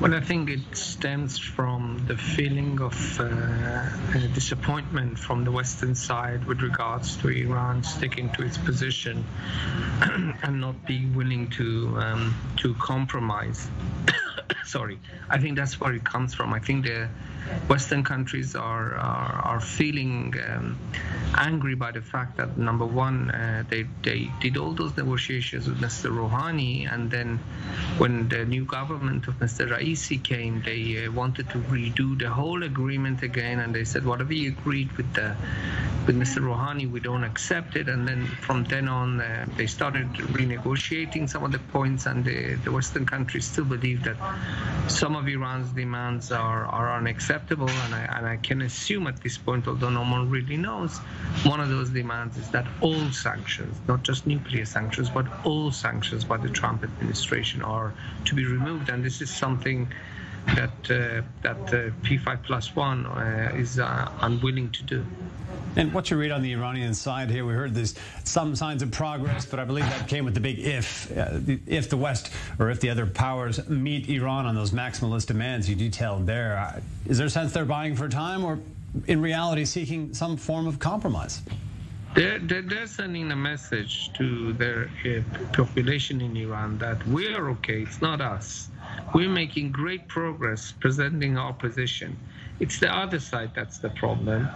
Well, I think it stems from the feeling of disappointment from the Western side with regards to Iran sticking to its position and not being willing to compromise. Sorry, I think that's where it comes from. I think the Western countries are feeling angry by the fact that, number one, they did all those negotiations with Mr. Rouhani, and then when the new government of Mr. Raisi came, they wanted to redo the whole agreement again, and they said whatever you agreed with Mr. Rouhani, we don't accept it. And then from then on, they started renegotiating some of the points, and the Western countries still believe that some of Iran's demands are unacceptable, and I can assume at this point, although no one really knows, one of those demands is that all sanctions, not just nuclear sanctions, but all sanctions by the Trump administration are to be removed. And this is something that P5 plus one is unwilling to do. And what's your read on the Iranian side here? We heard there's some signs of progress, but I believe that came with the big if the West or if the other powers meet Iran on those maximalist demands you detailed there. Is there a sense they're buying for time, or in reality seeking some form of compromise? They're sending a message to their population in Iran that we are okay, it's not us. We're making great progress presenting our position. It's the other side that's the problem.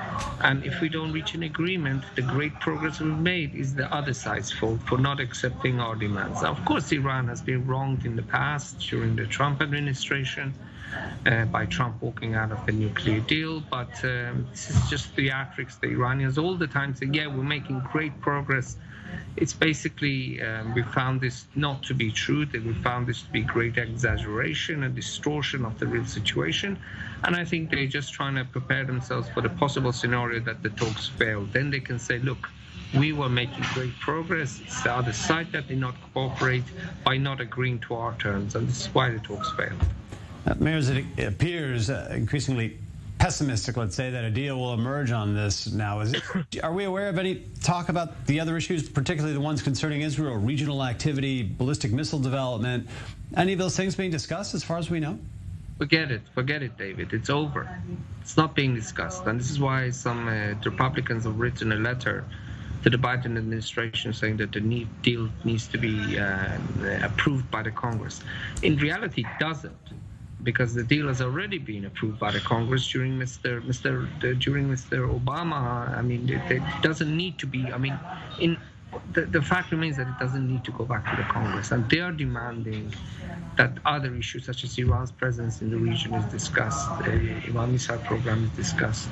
And if we don't reach an agreement, the great progress we've made is the other side's fault for not accepting our demands. Now, of course, Iran has been wronged in the past during the Trump administration by Trump walking out of the nuclear deal. But this is just theatrics. The Iranians all the time say, yeah, we're making great progress. It's basically, we found this not to be true, that we found this to be great exaggeration and distortion of the real situation. And I think they're just trying to prepare themselves for the possible scenario that the talks fail. Then they can say, look, we were making great progress. It's the other side that did not cooperate by not agreeing to our terms. And this is why the talks failed. Mayor, it appears increasingly pessimistic, let's say, that a deal will emerge on this now. Are we aware of any talk about the other issues, particularly the ones concerning Israel, regional activity, ballistic missile development, any of those things being discussed as far as we know? Forget it, David. It's over. It's not being discussed. And this is why some Republicans have written a letter to the Biden administration saying that the deal needs to be approved by the Congress. In reality, it doesn't, because the deal has already been approved by the Congress during Mr. Obama. I mean, it doesn't need to be. I mean, the fact remains that it doesn't need to go back to the Congress. And they are demanding that other issues, such as Iran's presence in the region, is discussed, Iran missile program is discussed.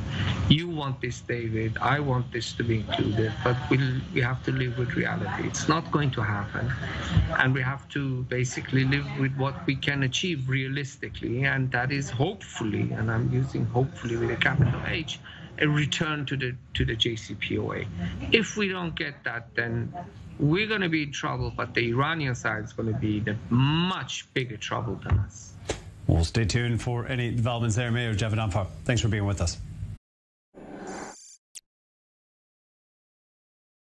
You want this, David. I want this to be included. But we have to live with reality. It's not going to happen. And we have to basically live with what we can achieve realistically. And that is hopefully, and I'm using hopefully with a capital H, a return to the JCPOA. If we don't get that, then we're going to be in trouble, but the Iranian side is going to be in much bigger trouble than us. We'll stay tuned for any developments there. Meir Javedanfar, thanks for being with us.